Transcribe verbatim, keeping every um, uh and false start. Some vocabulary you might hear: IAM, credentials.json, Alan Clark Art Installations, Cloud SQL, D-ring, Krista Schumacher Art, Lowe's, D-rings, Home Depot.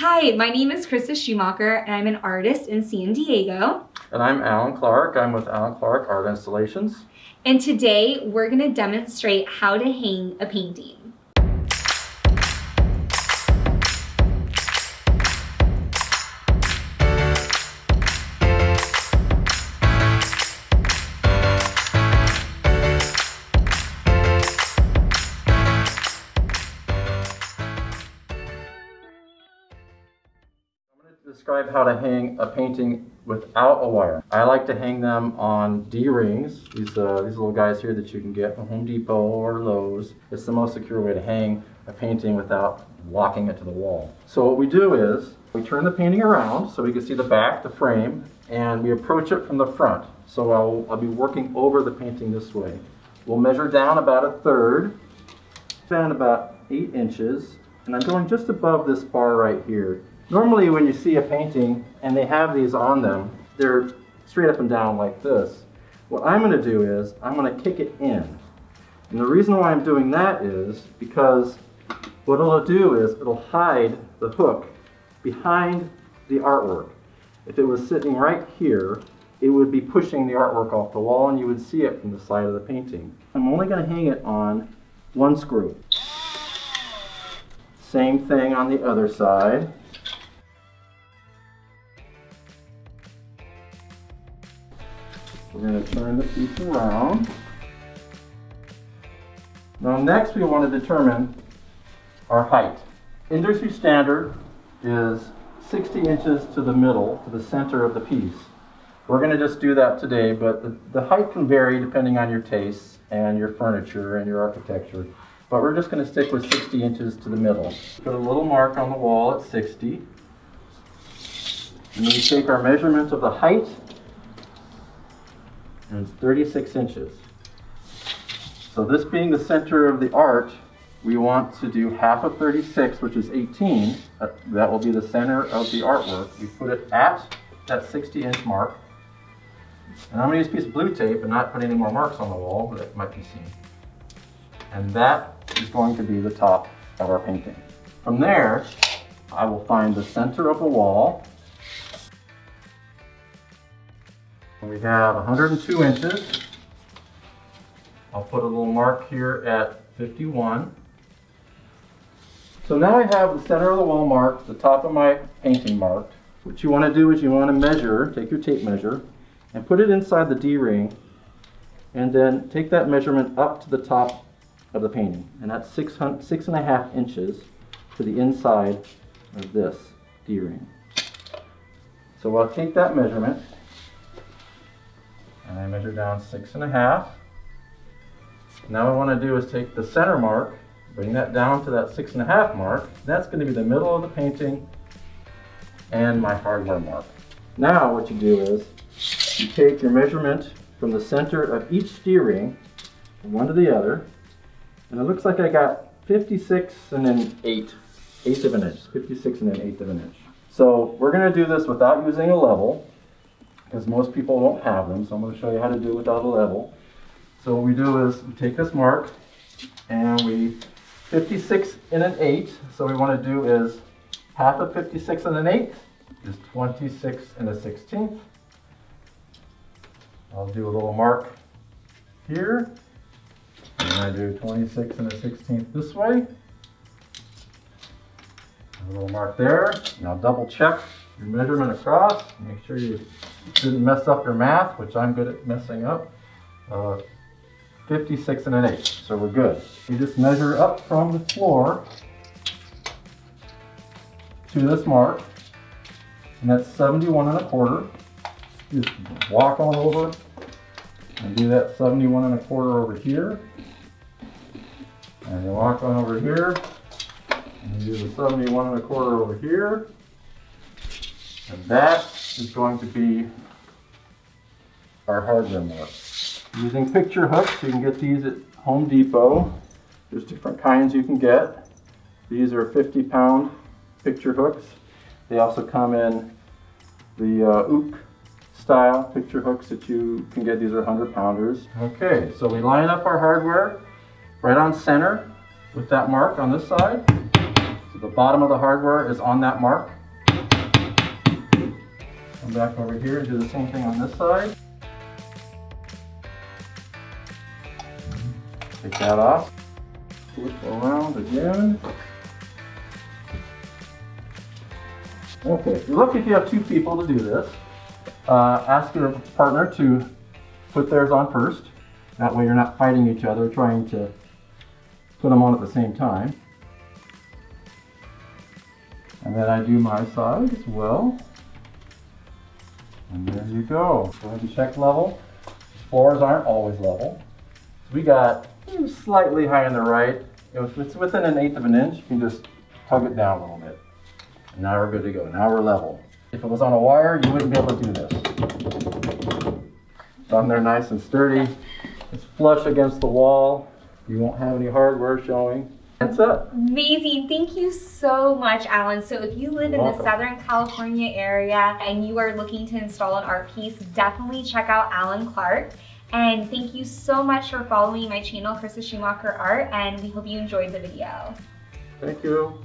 Hi, my name is Krista Schumacher, and I'm an artist in San Diego. And I'm Alan Clark. I'm with Alan Clark Art Installations. And today we're going to demonstrate how to hang a painting. Describe how to hang a painting without a wire. I like to hang them on D-rings, these, uh, these little guys here that you can get from Home Depot or Lowe's. It's the most secure way to hang a painting without locking it to the wall. So what we do is we turn the painting around so we can see the back, the frame, and we approach it from the front. So I'll, I'll be working over the painting this way. We'll measure down about a third, down about eight inches, and I'm going just above this bar right here. Normally when you see a painting and they have these on them, they're straight up and down like this. What I'm going to do is I'm going to kick it in. And the reason why I'm doing that is because what it'll do is it'll hide the hook behind the artwork. If it was sitting right here, it would be pushing the artwork off the wall and you would see it from the side of the painting. I'm only going to hang it on one screw. Same thing on the other side. We're going to turn the piece around. Now next we want to determine our height. Industry standard is sixty inches to the middle, to the center of the piece. We're going to just do that today, but the, the height can vary depending on your tastes and your furniture and your architecture. But we're just going to stick with sixty inches to the middle. Put a little mark on the wall at sixty. And then we take our measurement of the height, and it's thirty-six inches. So this being the center of the art, we want to do half of thirty-six, which is eighteen. That will be the center of the artwork. We put it at that sixty inch mark. And I'm gonna use a piece of blue tape and not put any more marks on the wall, but it might be seen. And that is going to be the top of our painting. From there, I will find the center of the wall. We have one hundred two inches. I'll put a little mark here at fifty-one. So now I have the center of the wall marked, the top of my painting marked. What you want to do is you want to measure, take your tape measure, and put it inside the D-ring, and then take that measurement up to the top of the painting. And that's six, six and a half inches to the inside of this D-ring. So I'll take that measurement, and I measure down six and a half. Now what I want to do is take the center mark, bring that down to that six and a half mark. That's going to be the middle of the painting and my hardware mark. Now what you do is you take your measurement from the center of each D-ring, from one to the other, and it looks like I got fifty-six and an eight, eighth of an inch, fifty-six and an eighth of an inch. So we're going to do this without using a level, because most people won't have them, so I'm going to show you how to do it without a level. So what we do is we take this mark, and we fifty-six and an eight. So what we want to do is half of fifty-six and an eighth is twenty-six and a sixteenth. I'll do a little mark here, and I do twenty-six and a sixteenth this way. A little mark there. Now double check your measurement across. Make sure you didn't mess up your math, which I'm good at messing up. Uh, fifty-six and an eighth, so we're good. You just measure up from the floor to this mark, and that's seventy-one and a quarter. You just walk on over and do that seventy-one and a quarter over here, and you walk on over here, and you do the seventy-one and a quarter over here, and that is going to be our hardware mark. Using picture hooks, you can get these at Home Depot. There's different kinds you can get. These are fifty pound picture hooks. They also come in the uh, ook style picture hooks that you can get. These are one hundred pounders. Okay, so we line up our hardware right on center with that mark on this side. So the bottom of the hardware is on that mark. Come back over here and do the same thing on this side. Take that off. Flip around again. Okay, look, if you have two people to do this, uh, ask your partner to put theirs on first. That way you're not fighting each other, trying to put them on at the same time. And then I do my side as well. And there you go. Go ahead and check level. Floors aren't always level. So we got slightly high on the right. If it's within an eighth of an inch, you can just tug it down a little bit. And now we're good to go. Now we're level. If it was on a wire, you wouldn't be able to do this. It's on there nice and sturdy. It's flush against the wall. You won't have any hardware showing. That's it. Amazing. Thank you so much, Alan. So if you live You're in welcome. the Southern California area and you are looking to install an art piece, definitely check out Alan Clark. And thank you so much for following my channel, Krista Schumacher Art, and we hope you enjoyed the video. Thank you.